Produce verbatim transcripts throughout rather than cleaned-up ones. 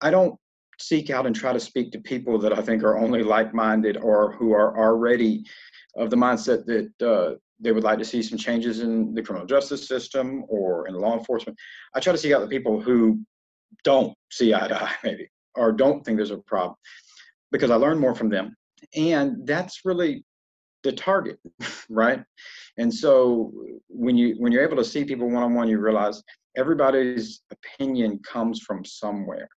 I don't seek out and try to speak to people that I think are only like-minded or who are already of the mindset that uh, they would like to see some changes in the criminal justice system or in law enforcement. I try to seek out the people who don't see eye to eye, maybe, or don't think there's a problem, because I learn more from them. And that's really the target, right? And so when you when you're able to see people one-on-one, you realize everybody's opinion comes from somewhere.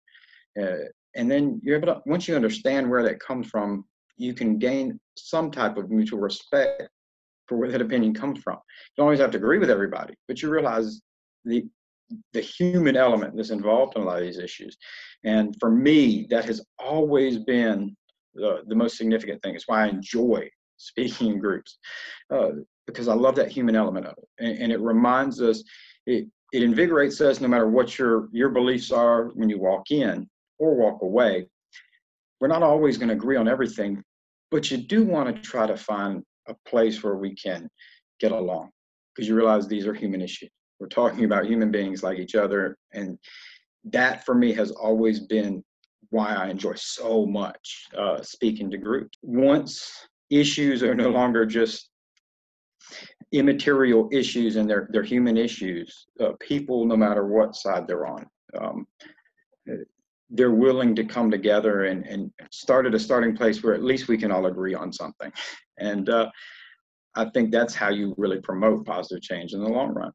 Uh, and then you're able to, once you understand where that comes from, you can gain some type of mutual respect for where that opinion comes from. You don't always have to agree with everybody, but you realize the the human element that's involved in a lot of these issues. And for me, that has always been the, the most significant thing. It's why I enjoy speaking in groups, uh, because I love that human element of it. And, and it reminds us, it, it invigorates us, no matter what your, your beliefs are when you walk in or walk away. We're not always going to agree on everything, but you do want to try to find a place where we can get along, because you realize these are human issues. We're talking about human beings like each other. And that for me has always been why I enjoy so much uh, speaking to groups. Once issues are no longer just immaterial issues and they're, they're human issues, uh, people, no matter what side they're on, um, they're willing to come together and, and start at a starting place where at least we can all agree on something. And uh, I think that's how you really promote positive change in the long run.